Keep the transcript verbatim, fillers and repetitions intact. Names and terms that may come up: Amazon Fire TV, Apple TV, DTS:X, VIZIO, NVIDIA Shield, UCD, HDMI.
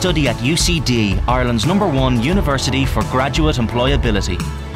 study at U C D, Ireland's number one university for graduate employability.